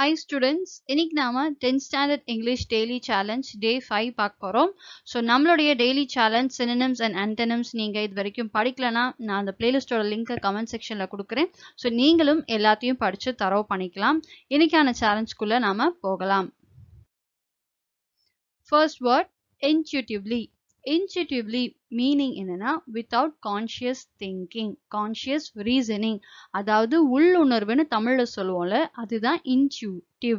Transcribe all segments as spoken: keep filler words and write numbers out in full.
Hi students, இன்னைக்கு நாம tenth standard English daily challenge day five பார்க்க போறோம். So நம்மளுடைய daily challenge synonyms and antonyms நீங்க இது வரைக்கும் படிக்கலனா நான் அந்த playlistோட லிங்க் comment sectionல கொடுக்கிறேன். So நீங்களும் எல்லாத்தையும் படிச்சு தரவு பண்ணிக்கலாம். இன்னைக்கான challengeக்குள்ள நாம போகலாம். First word, intuitively. Intuitively meaning என்னன்னா without conscious thinking, conscious reasoning, அதாவது உள்ளுணர்வுன்னு தமிழ்ல சொல்லுவோம்ல, அதுதான் intuitive,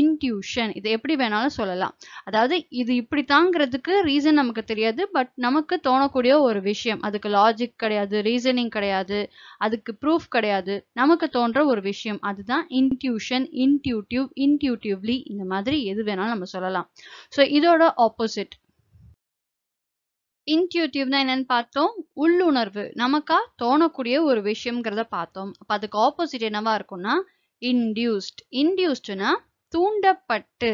intuition. இது எப்படி வேணாலும் சொல்லலாம். அதாவது இது இப்படி தாங்கிறதுக்கு ரீசன் நமக்கு தெரியாது, பட் நமக்கு தோணக்கூடிய ஒரு விஷயம், அதுக்கு லாஜிக் கிடையாது, ரீசனிங் கிடையாது, அதுக்கு ப்ரூஃப் கிடையாது, நமக்கு தோன்ற ஒரு விஷயம், அதுதான் இன்ட்யூஷன், இன்ட்யூட்டிவ், இன்ட்யூட்டிவ்லி, இந்த மாதிரி எது வேணாலும் நம்ம சொல்லலாம். ஸோ இதோட ஆப்போசிட் இன்ட்யூட்டிவ்னா என்னன்னு பார்த்தோம், உள்ளுணர்வு, நமக்கா தோணக்கூடிய ஒரு விஷயம்ங்கிறத பார்த்தோம். அப்போ அதுக்கு ஆப்போசிட் என்னவா இருக்கும்னா இன்டியூஸ்ட். இன்டியூஸ்டுனா தூண்டப்பட்டு,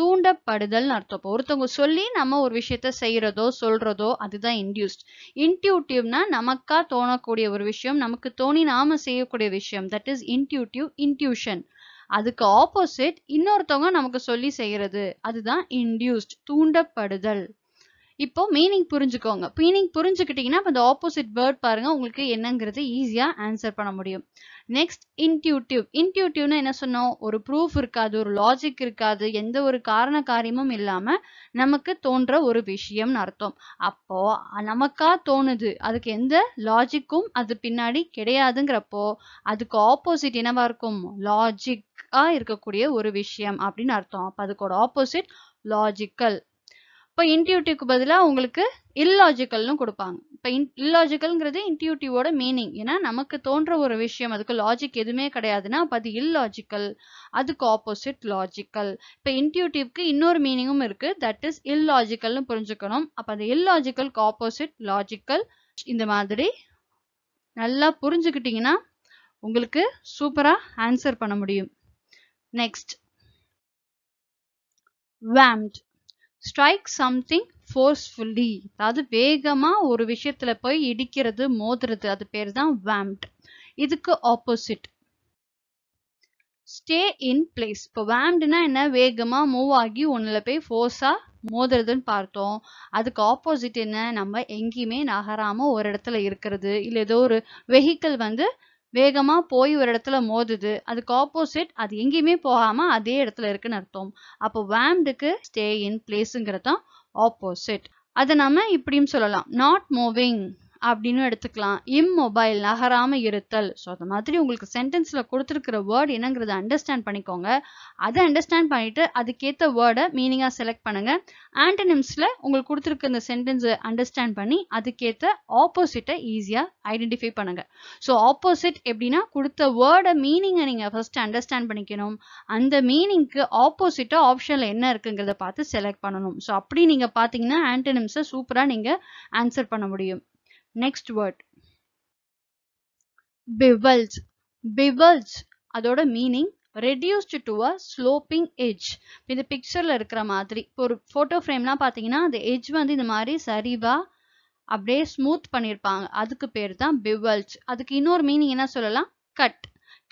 தூண்டப்படுதல் அர்த்தம். இப்போ ஒருத்தவங்க சொல்லி நம்ம ஒரு விஷயத்த செய்யறதோ சொல்றதோ அதுதான் இன்டியூஸ்ட். இன்ட்யூட்டிவ்னா நமக்கா தோணக்கூடிய ஒரு விஷயம், நமக்கு தோணி நாம செய்யக்கூடிய விஷயம், தட் இஸ் இன்ட்யூட்டிவ், இன்ட்யூஷன். அதுக்கு ஆப்போசிட் இன்னொருத்தவங்க நமக்கு சொல்லி செய்யறது, அதுதான் இன்டியூஸ்ட், தூண்டப்படுதல். இப்போ மீனிங் புரிஞ்சுக்கோங்க. மீனிங் புரிஞ்சுக்கிட்டீங்கன்னா அந்த ஆப்போசிட் வேர்ட் பாருங்க, உங்களுக்கு என்னங்கிறது ஈஸியா ஆன்சர் பண்ண முடியும். Next intuitive. இன்ட்யூட்டிவ்னா என்ன சொன்னோம், ஒரு ப்ரூஃப் இருக்காது, ஒரு லாஜிக் இருக்காது, எந்த ஒரு காரண காரியமும் இல்லாம நமக்கு தோன்ற ஒரு விஷயம்னு அர்த்தம். அப்போ நமக்கா தோணுது, அதுக்கு எந்த லாஜிக்கும் அது பின்னாடி கிடையாதுங்கிறப்போ அதுக்கு ஆப்போசிட் என்னவா இருக்கும், லாஜிக்கா இருக்கக்கூடிய ஒரு விஷயம் அப்படின்னு அர்த்தம். அப்போ அதுக்கோட ஆப்போசிட் லாஜிக்கல். இப்போ இன்ட்யூட்டிவ்க்கு பதிலாக உங்களுக்கு இல்லாஜிக்கல்னு கொடுப்பாங்க. இப்போ இன் இல்லாஜிக்கல்ங்கிறது இன்ட்யூட்டிவோட மீனிங். ஏன்னா நமக்கு தோன்ற ஒரு விஷயம், அதுக்கு லாஜிக் எதுவுமே கிடையாதுன்னா அப்போ அது இல்லாஜிக்கல், அதுக்கு ஆப்போசிட் லாஜிக்கல். இப்போ இன்ட்யூட்டிவ்க்கு இன்னொரு மீனிங்கும் இருக்கு, தட் இஸ் இல்லாஜிக்கல்னு புரிஞ்சுக்கணும். அப்போ அந்த இல்லாஜிக்கலுக்கு ஆப்போசிட் லாஜிக்கல். இந்த மாதிரி நல்லா புரிஞ்சுக்கிட்டீங்கன்னா உங்களுக்கு சூப்பராக ஆன்சர் பண்ண முடியும். நெக்ஸ்ட் வேம்ட். ஸ்ட்ரைக் சம்திங் ஃபோர்ஸ்ஃபுல்லி, அதாவது வேகமா ஒரு விஷயத்துல போய் இடிக்கிறது, மோதுறது, அது பேர் தான் வேம்ட். இதுக்கு ஆப்போசிட் ஸ்டே இன் பிளேஸ். இப்போ வேம்ட்னா என்ன, வேகமா மூவ் ஆகி ஒன்னுல போய் ஃபோர்ஸா மோதுறதுன்னு பார்த்தோம். அதுக்கு ஆப்போசிட் என்ன, நம்ம எங்கேயுமே நகராம ஒரு இடத்துல இருக்கிறது, இல்லை ஏதோ ஒரு வெஹிக்கிள் வந்து வேகமா போய் ஒரு இடத்துல மோதுது, அதுக்கு ஆப்போசிட் அது எங்கேயுமே போகாம அதே இடத்துல இருக்குன்னு அர்த்தம். அப்போ வேம்டுக்கு ஸ்டே இன் பிளேஸுங்கிறதான் ஆப்போசிட். அதை நம்ம இப்படியும் சொல்லலாம், நாட் மூவிங் அப்படின்னு எடுத்துக்கலாம், இம்மொபைல், நகராம இருத்தல். ஸோ அந்த மாதிரி உங்களுக்கு சென்டென்ஸ்ல கொடுத்துருக்கிற வேர்டு என்னங்கிறத அண்டர்ஸ்டாண்ட் பண்ணிக்கோங்க. அதை அண்டர்ஸ்டாண்ட் பண்ணிட்டு அதுக்கேற்ற வேர்டை மீனிங்கா செலக்ட் பண்ணுங்க. ஆன்டனிம்ஸ்ல உங்களுக்கு கொடுத்துருக்க இந்த சென்டென்ஸை அண்டர்ஸ்டாண்ட் பண்ணி அதுக்கேற்ற ஆப்போசிட்டை ஈஸியா ஐடென்டிஃபை பண்ணுங்க. ஸோ ஆப்போசிட் எப்படின்னா கொடுத்த வேர்டை மீனிங்கை நீங்க ஃபர்ஸ்ட் அண்டர்ஸ்டாண்ட் பண்ணிக்கணும், அந்த மீனிங்க்கு ஆப்போசிட்டா ஆப்ஷன்ல என்ன இருக்குங்கிறத பார்த்து செலக்ட் பண்ணணும். ஸோ அப்படி நீங்க பாத்தீங்கன்னா ஆன்டனிம்ஸை சூப்பரா நீங்க ஆன்சர் பண்ண முடியும். Next word, bewilge. Bewilge அதோட meaning reduced to a sloping edge. இந்த பிக்சர்ல இருக்கிற மாதிரி ஒரு போட்டோ ஃப்ரேம்லாம் பாத்தீங்கன்னா அந்த எட்ஜ் வந்து இந்த மாதிரி சரிவா அப்படியே ஸ்மூத் பண்ணியிருப்பாங்க, அதுக்கு பேர் தான் bewilge. அதுக்கு இன்னொரு மீனிங் என்ன சொல்லலாம், கட்.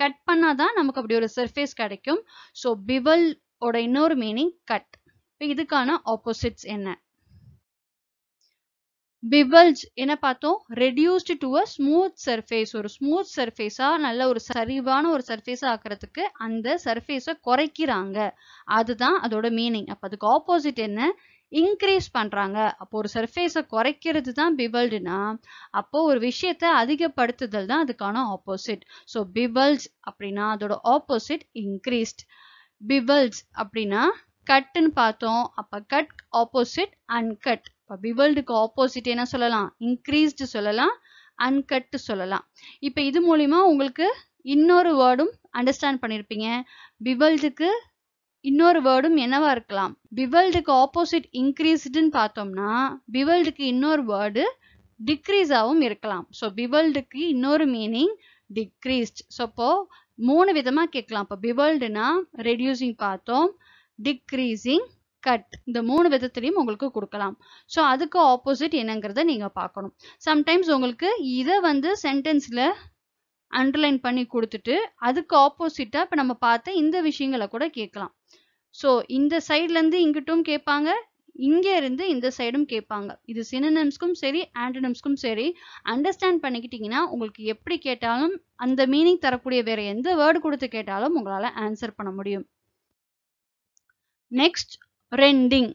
கட் பண்ணாதான் நமக்கு அப்படி ஒரு சர்ஃபேஸ் கிடைக்கும். ஸோ bewilge ஓட இன்னொரு மீனிங் கட். இப்போ இதுக்கான ஆப்போசிட்ஸ் என்ன, Bewilge என்ன பார்த்தோம், reduced to a smooth surface. ஒரு smooth surface-ஆ, நல்ல ஒரு சரிவான ஒரு surface-ஆ ஆக்குறதுக்கு அந்த surface-ஐ குறைக்கிறாங்க, அதுதான் அதோட மீனிங். அப்போ அதுக்கு ஆப்போசிட் என்ன, இன்க்ரீஸ் பண்றாங்க. அப்போ ஒரு surface-ஐ குறைக்கிறது தான் bewilge-னா, அப்போ ஒரு விஷயத்தை அதிகப்படுத்துதல் தான் அதுக்கான ஆப்போசிட். ஸோ bewilge அப்படின்னா அதோட ஆப்போசிட் இன்க்ரீஸ்ட். Bewilge அப்படின்னா கட்ன்னு பார்த்தோம், அப்போ கட் ஆப்போசிட் அன்கட். இப்போ bewilgeக்கு ஆப்போசிட் என்ன சொல்லலாம், இன்க்ரீஸ்டு சொல்லலாம், அன்கட்டு சொல்லலாம். இப்போ இது மூலிமா உங்களுக்கு இன்னொரு வேர்டும் அண்டர்ஸ்டாண்ட் பண்ணியிருப்பீங்க. bewilgeக்கு இன்னொரு வேர்டும் என்னவா இருக்கலாம், bewilgeக்கு ஆப்போசிட் இன்க்ரீஸ்டுன்னு பார்த்தோம்னா bewilgeக்கு இன்னொரு வேர்டு டிக்ரீஸாகவும் இருக்கலாம். ஸோ bewilgeக்கு இன்னொரு மீனிங் டிக்ரீஸ்ட். ஸோ இப்போ மூணு விதமாக கேட்கலாம். இப்போ bewilgeனா ரெடியூசிங் பார்த்தோம், டிக்ரீசிங், கட், இந்த மூணு விதத்திலையும் உங்களுக்கு கொடுக்கலாம். ஸோ அதுக்கு ஆப்போசிட் என்னங்கிறத நீங்க பார்க்கணும். சம்டைம்ஸ் உங்களுக்கு இதை வந்து சென்டென்ஸ்ல அண்டர்லைன் பண்ணி கொடுத்துட்டு அதுக்கு ஆப்போசிட்டா இப்ப நம்ம பார்த்த இந்த விஷயங்களை கூட கேட்கலாம். சோ இந்த சைடுல இருந்து இங்கிட்டும் கேட்பாங்க, இங்க இருந்து இந்த சைடும் கேட்பாங்க. இது சினனிம்ஸ்க்கும் சரி ஆன்டனிம்ஸ்க்கும் சரி அண்டர்ஸ்டாண்ட் பண்ணிக்கிட்டீங்கன்னா உங்களுக்கு எப்படி கேட்டாலும் அந்த மீனிங் தரக்கூடிய வேற எந்த வேர்டு கொடுத்து கேட்டாலும் உங்களால ஆன்சர் பண்ண முடியும். Next rending.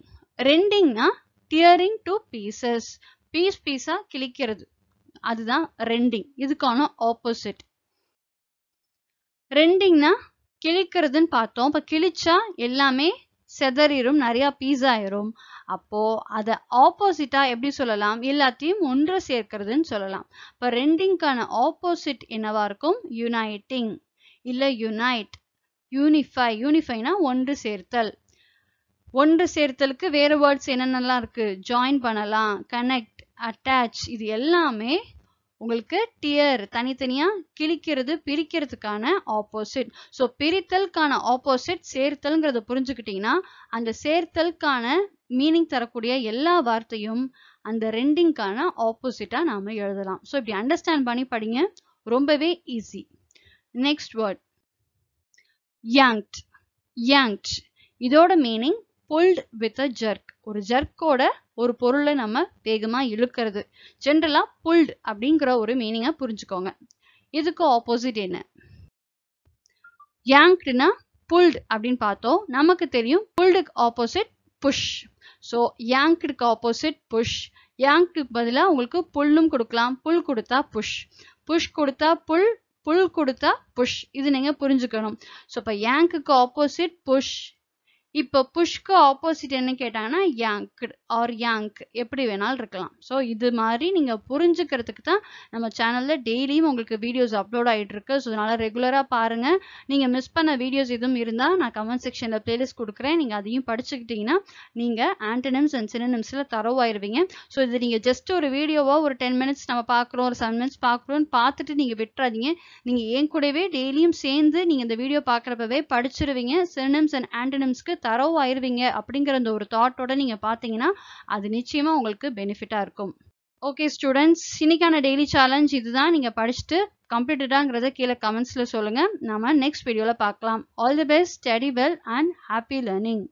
ரெண்டிங்னா டியரிங் டு பீசஸ், பீஸ் பீஸா கிளிக்கிறது, அதுதான் ரெண்டிங். இதுக்கான ஆப்போசிட். ரெண்டிங்னா கிழிக்கிறதுன்னு பார்த்தோம். இப்ப கிழிச்சா எல்லாமே செதறிடும், நிறைய பீஸ் ஆயிரும். அப்போ அத ஆப்போசிட்டா எப்படி சொல்லலாம்? எல்லாத்தையும் ஒன்று சேர்க்கிறதுன்னு சொல்லலாம். இப்ப ரெண்டிங்கான ஆப்போசிட் என்னவா இருக்கும்? யுனைட்டிங் இல்ல யுனைட், யூனிஃபை. யூனிஃபைனா ஒன்று சேர்த்தல். ஒன்று சேர்த்தலுக்கு வேற வேர்ட்ஸ் என்னென்னலாம் இருக்கு? ஜாயின் பண்ணலாம், கனெக்ட், அட்டாச். இது எல்லாமே உங்களுக்கு டியர், தனித்தனியா கிழிக்கிறது, பிரிக்கிறதுக்கான ஆப்போசிட். ஸோ பிரித்தலுக்கான ஆப்போசிட் சேர்த்தல்ங்கிறத புரிஞ்சுக்கிட்டீங்கன்னா அந்த சேர்த்தலுக்கான மீனிங் தரக்கூடிய எல்லா வார்த்தையும் அந்த ரெண்டிங்கான ஆப்போசிட்டா நாம எழுதலாம். ஸோ இப்படி அண்டர்ஸ்டாண்ட் பண்ணி படிங்க, ரொம்பவே easy. Next word yanked. Yanked இதோட meaning pulled with a jerk. ஒரு ஜர்க்கோட ஒரு பொருளை நம்ம வேகமா இழுக்கிறது. ஜென்ரலா புல்ட் அப்படிங்கிற ஒரு மீனிங்கை புரிஞ்சுக்கோங்க. இதுக்கு ஆப்போசிட் என்ன? யாங்க்ட்னா புல்ட் அப்படின்னு பார்த்தோம். நமக்கு தெரியும் புல்டுக்கு ஆப்போசிட் புஷ். ஸோ யாங்க்டுக்கு ஆப்போசிட் புஷ். யாங்க்டுக்கு பதிலாக உங்களுக்கு புல்லும் கொடுக்கலாம். புல் கொடுத்தா புஷ், புஷ் கொடுத்தா புல், புல் கொடுத்தா புஷ். இது நீங்க புரிஞ்சுக்கணும். ஸோ இப்போ யாங்க்குக்கு ஆப்போசிட் புஷ். இப்போ புஷ்க்கு ஆப்போசிட் என்ன கேட்டாங்கன்னா யாங்க் ஆர் யாங்க், எப்படி வேணாலும் இருக்கலாம். ஸோ இது மாதிரி நீங்கள் புரிஞ்சுக்கிறதுக்கு தான் நம்ம சேனலில் டெய்லியும் உங்களுக்கு வீடியோஸ் அப்லோட் ஆகிட்டு இருக்கு. ஸோ அதனால் ரெகுலராக பாருங்கள். நீங்கள் மிஸ் பண்ண வீடியோஸ் எதுவும் இருந்தால் நான் கமெண்ட் செக்ஷனில் பிளேலிஸ்ட் கொடுக்குறேன். நீங்கள் அதையும் படிச்சுக்கிட்டிங்கன்னா நீங்கள் ஆன்டனிம்ஸ் அண்ட் சினனிம்ஸில் தரவாயிருவீங்க. ஸோ இது நீங்கள் ஜஸ்ட் ஒரு வீடியோவாக ஒரு டென் மினிட்ஸ் நம்ம பார்க்குறோம், ஒரு செவன் மினிட்ஸ் பார்க்குறோன்னு பார்த்துட்டு நீங்கள் விட்டுறாதீங்க. நீங்கள் ஏன் கூடவே டெய்லியும் சேர்ந்து நீங்கள் இந்த வீடியோ பார்க்குறப்பவே படிச்சிருவீங்க. சினனிம்ஸ் அண்ட் ஆன்டனிம்ஸ்க்கு தரவாயிருவீங்க அப்படிங்கிற அந்த ஒரு தாட்டோட நீங்க பாத்தீங்கன்னா அது நிச்சயமா உங்களுக்கு பெனிஃபிட்டா இருக்கும். ஓகே ஸ்டூடெண்ட்ஸ், இன்னைக்கான டெய்லி சேலஞ்ச் இதுதான். நீங்க படிச்சுட்டு கம்ப்ளீட்டடாங்கிறத கீழே கமெண்ட்ஸ்ல சொல்லுங்க. நாம நெக்ஸ்ட் வீடியோல பார்க்கலாம். All the best, study well and happy learning.